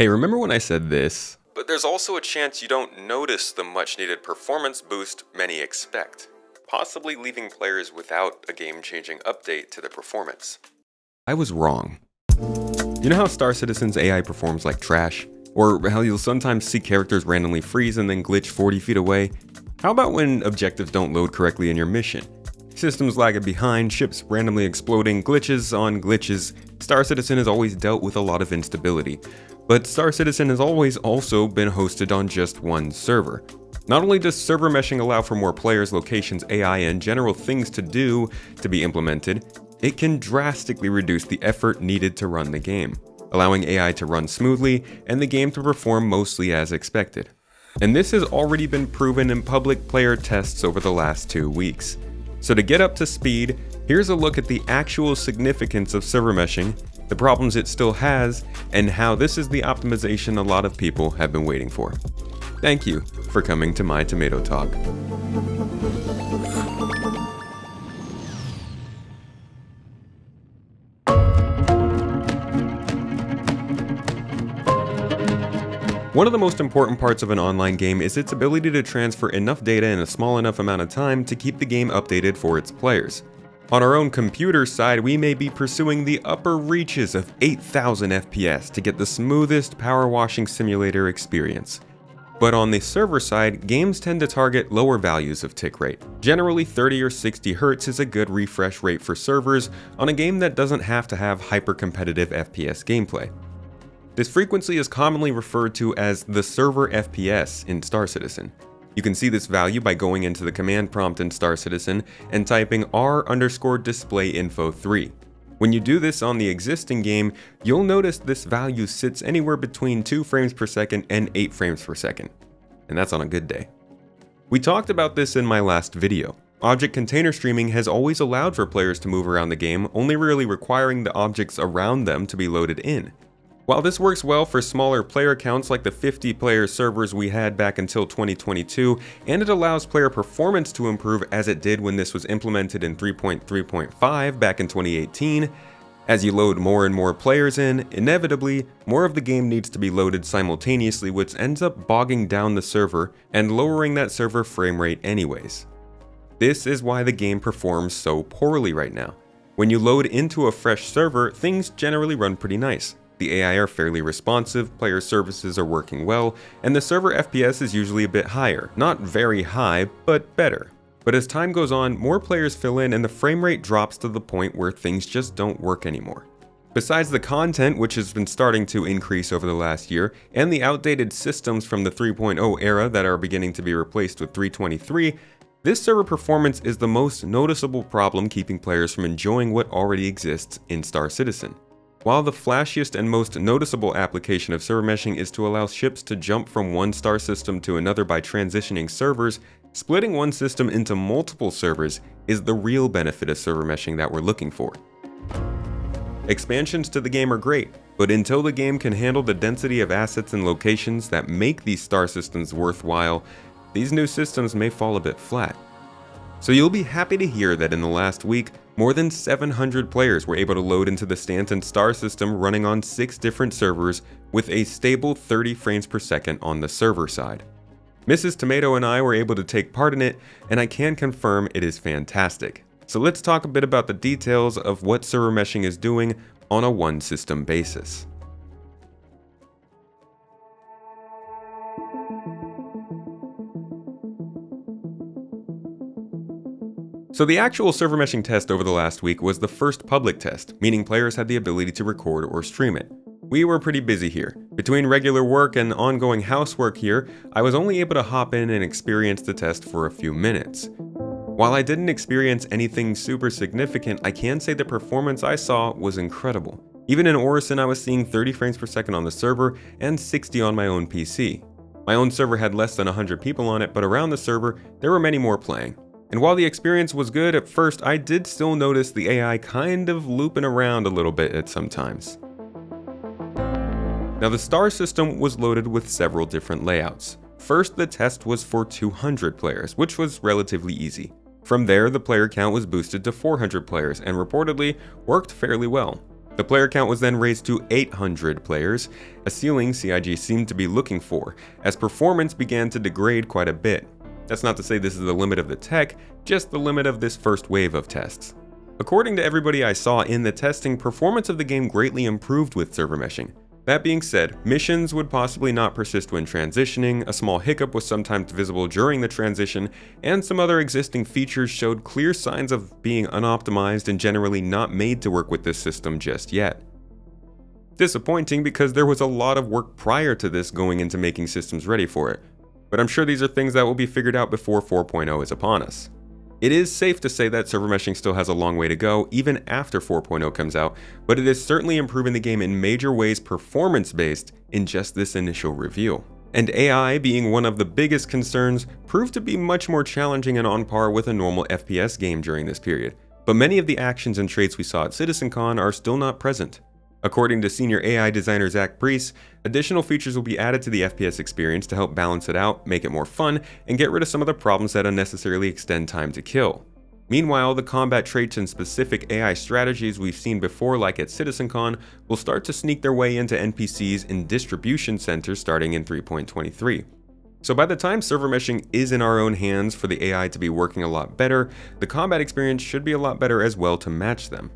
Hey, remember when I said this? But there's also a chance you don't notice the much needed performance boost many expect, possibly leaving players without a game-changing update to their performance. I was wrong. You know how Star Citizen's AI performs like trash? Or how you'll sometimes see characters randomly freeze and then glitch 40 feet away? How about when objectives don't load correctly in your mission? Systems lagging behind, ships randomly exploding, glitches on glitches. Star Citizen has always dealt with a lot of instability. But Star Citizen has always also been hosted on just one server. Not only does server meshing allow for more players, locations, AI, and general things to do to be implemented, it can drastically reduce the effort needed to run the game, allowing AI to run smoothly and the game to perform mostly as expected. And this has already been proven in public player tests over the last 2 weeks. So to get up to speed, here's a look at the actual significance of server meshing, the problems it still has, and how this is the optimization a lot of people have been waiting for. Thank you for coming to my tomato talk. One of the most important parts of an online game is its ability to transfer enough data in a small enough amount of time to keep the game updated for its players. On our own computer side, we may be pursuing the upper reaches of 8,000 FPS to get the smoothest power washing simulator experience. But on the server side, games tend to target lower values of tick rate. Generally 30 or 60 Hz is a good refresh rate for servers on a game that doesn't have to have hyper-competitive FPS gameplay. This frequency is commonly referred to as the server FPS in Star Citizen. You can see this value by going into the command prompt in Star Citizen and typing r_displayinfo3. When you do this on the existing game, you'll notice this value sits anywhere between 2 frames per second and 8 frames per second. And that's on a good day. We talked about this in my last video. Object container streaming has always allowed for players to move around the game, only really requiring the objects around them to be loaded in. While this works well for smaller player counts like the 50-player servers we had back until 2022, and it allows player performance to improve as it did when this was implemented in 3.3.5 back in 2018, as you load more and more players in, inevitably, more of the game needs to be loaded simultaneously, which ends up bogging down the server and lowering that server frame rate anyways. This is why the game performs so poorly right now. When you load into a fresh server, things generally run pretty nice. The AI are fairly responsive, player services are working well, and the server FPS is usually a bit higher. Not very high, but better. But as time goes on, more players fill in and the frame rate drops to the point where things just don't work anymore. Besides the content, which has been starting to increase over the last year, and the outdated systems from the 3.0 era that are beginning to be replaced with 3.23, this server performance is the most noticeable problem keeping players from enjoying what already exists in Star Citizen. While the flashiest and most noticeable application of server meshing is to allow ships to jump from one star system to another by transitioning servers, splitting one system into multiple servers is the real benefit of server meshing that we're looking for. Expansions to the game are great, but until the game can handle the density of assets and locations that make these star systems worthwhile, these new systems may fall a bit flat. So you'll be happy to hear that in the last week, more than 700 players were able to load into the Stanton star system running on 6 different servers with a stable 30 frames per second on the server side. Mrs. Tomato and I were able to take part in it, and I can confirm it is fantastic. So let's talk a bit about the details of what server meshing is doing on a one-system basis. So the actual server meshing test over the last week was the first public test, meaning players had the ability to record or stream it. We were pretty busy here. Between regular work and ongoing housework here, I was only able to hop in and experience the test for a few minutes. While I didn't experience anything super significant, I can say the performance I saw was incredible. Even in Orison, I was seeing 30 frames per second on the server and 60 on my own PC. My own server had less than 100 people on it, but around the server, there were many more playing. And while the experience was good at first, I did still notice the AI kind of looping around a little bit at some times. Now the star system was loaded with several different layouts. First, the test was for 200 players, which was relatively easy. From there, the player count was boosted to 400 players and reportedly worked fairly well. The player count was then raised to 800 players, a ceiling CIG seemed to be looking for, as performance began to degrade quite a bit. That's not to say this is the limit of the tech, just the limit of this first wave of tests. According to everybody I saw in the testing, performance of the game greatly improved with server meshing. That being said, missions would possibly not persist when transitioning, a small hiccup was sometimes visible during the transition, and some other existing features showed clear signs of being unoptimized and generally not made to work with this system just yet. Disappointing because there was a lot of work prior to this going into making systems ready for it, but I'm sure these are things that will be figured out before 4.0 is upon us. It is safe to say that server meshing still has a long way to go, even after 4.0 comes out, but it is certainly improving the game in major ways performance-based in just this initial review. And AI, being one of the biggest concerns, proved to be much more challenging and on par with a normal FPS game during this period, but many of the actions and traits we saw at CitizenCon are still not present. According to senior AI designer Zach Priece, additional features will be added to the FPS experience to help balance it out, make it more fun, and get rid of some of the problems that unnecessarily extend time to kill. Meanwhile, the combat traits and specific AI strategies we've seen before, like at CitizenCon, will start to sneak their way into NPCs in distribution centers starting in 3.23. So by the time server meshing is in our own hands for the AI to be working a lot better, the combat experience should be a lot better as well to match them.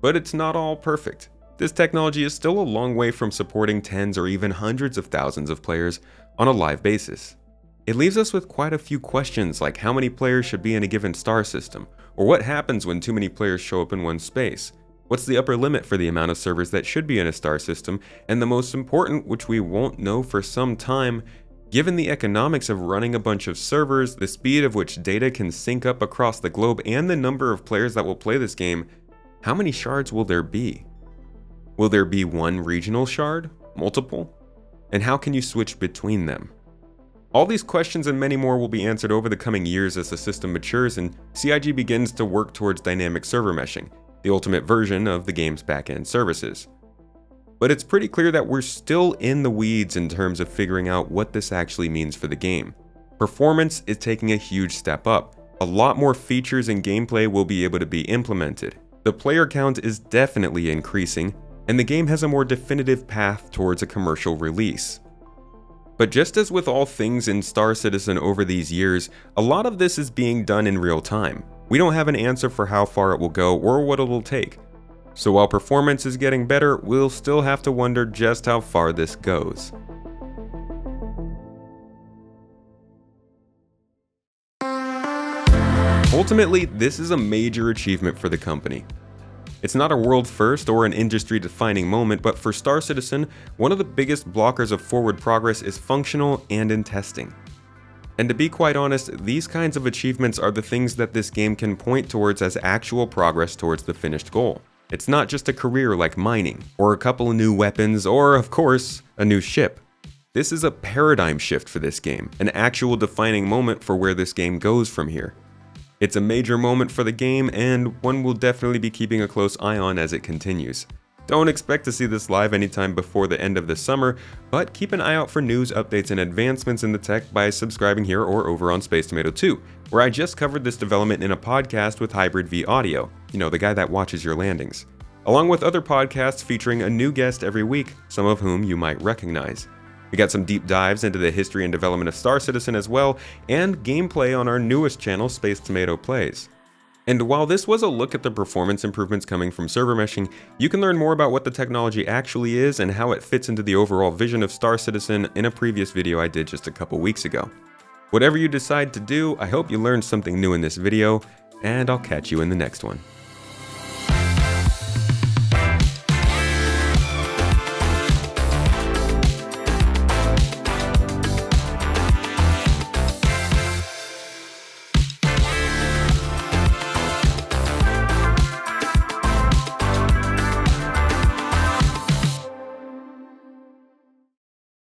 But it's not all perfect. This technology is still a long way from supporting tens or even hundreds of thousands of players on a live basis. It leaves us with quite a few questions, like how many players should be in a given star system, or what happens when too many players show up in one space, what's the upper limit for the amount of servers that should be in a star system, and the most important, which we won't know for some time, given the economics of running a bunch of servers, the speed of which data can sync up across the globe, and the number of players that will play this game, how many shards will there be? Will there be one regional shard? Multiple? And how can you switch between them? All these questions and many more will be answered over the coming years as the system matures and CIG begins to work towards dynamic server meshing, the ultimate version of the game's back-end services. But it's pretty clear that we're still in the weeds in terms of figuring out what this actually means for the game. Performance is taking a huge step up. A lot more features and gameplay will be able to be implemented. The player count is definitely increasing, and the game has a more definitive path towards a commercial release. But just as with all things in Star Citizen over these years, a lot of this is being done in real time. We don't have an answer for how far it will go or what it'll take. So while performance is getting better, we'll still have to wonder just how far this goes. Ultimately, this is a major achievement for the company. It's not a world first or an industry-defining moment, but for Star Citizen, one of the biggest blockers of forward progress is functional and in testing. And to be quite honest, these kinds of achievements are the things that this game can point towards as actual progress towards the finished goal. It's not just a career like mining, or a couple of new weapons, or of course, a new ship. This is a paradigm shift for this game, an actual defining moment for where this game goes from here. It's a major moment for the game, and one we'll definitely be keeping a close eye on as it continues. Don't expect to see this live anytime before the end of the summer, but keep an eye out for news, updates, and advancements in the tech by subscribing here or over on Space Tomato 2, where I just covered this development in a podcast with Hybrid V Audio, you know, the guy that watches your landings, along with other podcasts featuring a new guest every week, some of whom you might recognize. We got some deep dives into the history and development of Star Citizen as well, and gameplay on our newest channel, Space Tomato Plays. And while this was a look at the performance improvements coming from server meshing, you can learn more about what the technology actually is and how it fits into the overall vision of Star Citizen in a previous video I did just a couple weeks ago. Whatever you decide to do, I hope you learned something new in this video, and I'll catch you in the next one.